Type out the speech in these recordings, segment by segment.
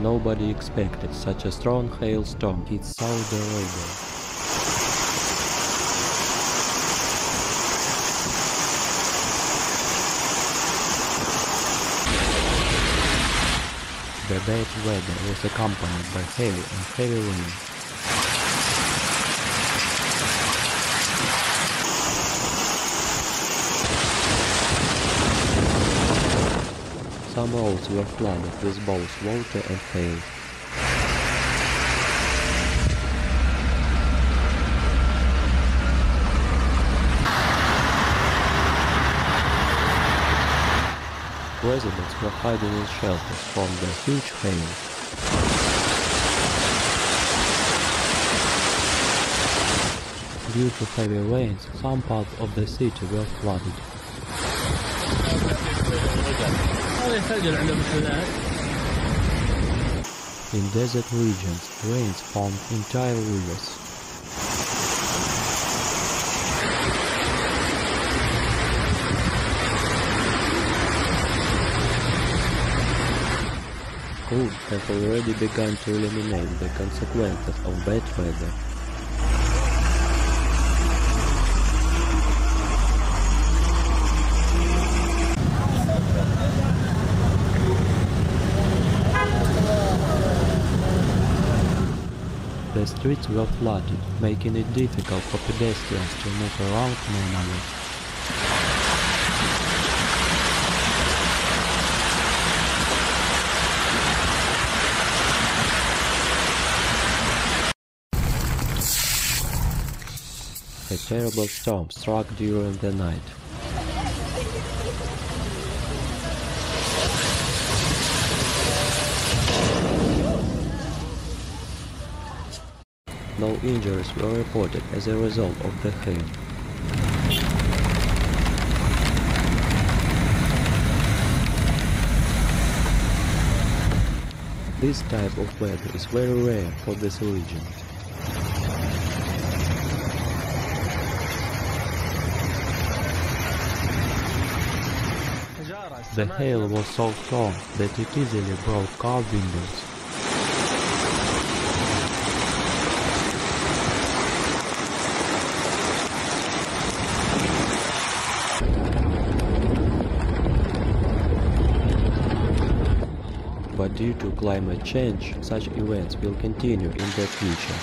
Nobody expected such a strong hailstorm hit Saudi Arabia. The bad weather was accompanied by hail and heavy rain. Some roads were flooded with both water and hail. Residents were hiding in shelters from the huge hail. Due to heavy rains, some parts of the city were flooded. In desert regions, rains formed entire rivers. Crews have already begun to eliminate the consequences of bad weather. The streets were flooded, making it difficult for pedestrians to move around normally. A terrible storm struck during the night. No injuries were reported as a result of the hail. This type of weather is very rare for this region. The hail was so strong that it easily broke car windows. But due to climate change, such events will continue in the future.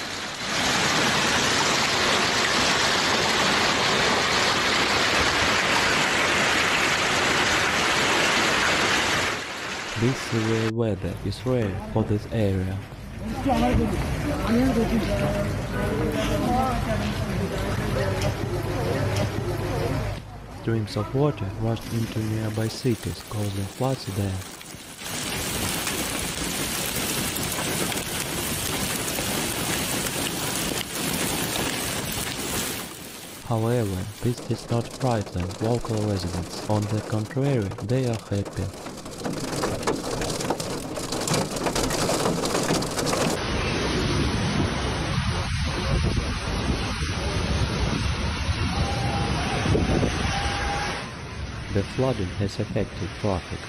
This severe weather is rare for this area. Streams of water rushed into nearby cities, causing floods there. However, this did not frighten local residents. On the contrary, they are happy. The flooding has affected traffic.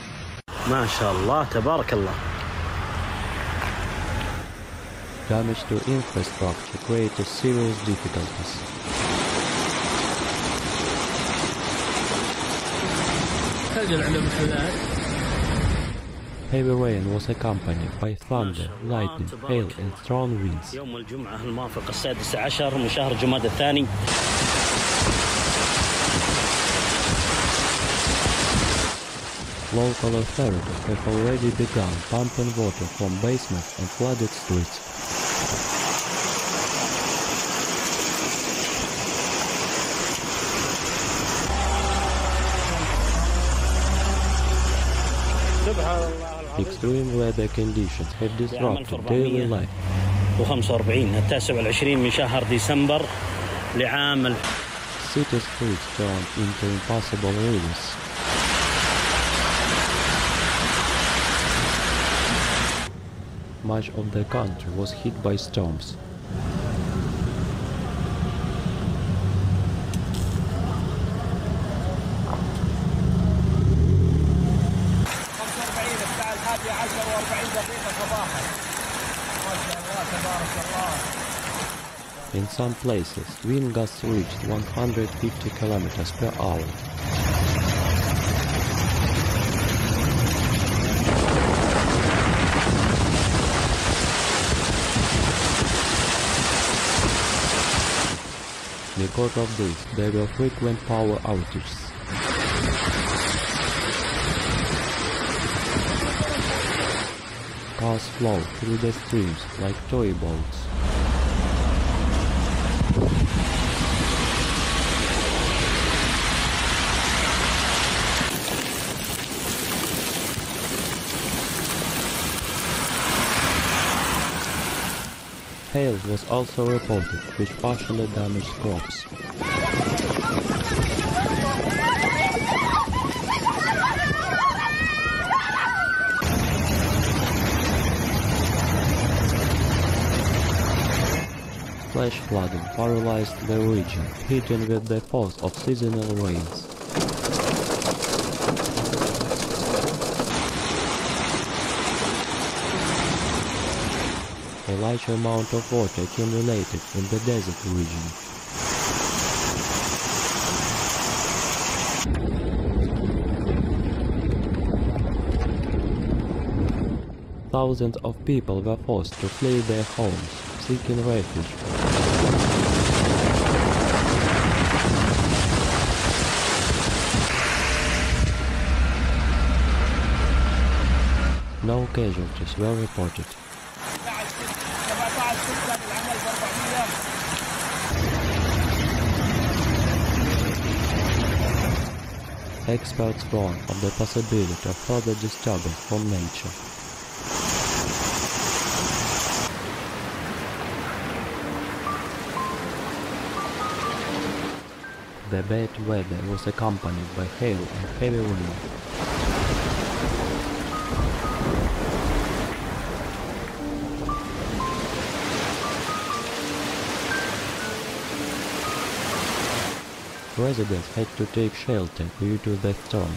MashaAllah, Tabarakallah. Damage to infrastructure created serious difficulties. Heavy rain was accompanied by thunder, lightning, hail and strong winds. Local authorities have already begun pumping water from basements and flooded streets. Extreme weather conditions have disrupted daily life. City streets turned into impossible rivers. Much of the country was hit by storms. In some places, wind gusts reached 150 kilometers per hour. Because of this, there were frequent power outages. Cars flowed through the streams like toy boats. Hail was also reported, which partially damaged crops. Flash flooding paralyzed the region, hidden with the force of seasonal rains. A large amount of water accumulated in the desert region. Thousands of people were forced to flee their homes, seeking refuge. No casualties were reported. Experts warn of the possibility of further disturbance from nature. The bad weather was accompanied by hail and heavy rain. Residents had to take shelter due to the storm.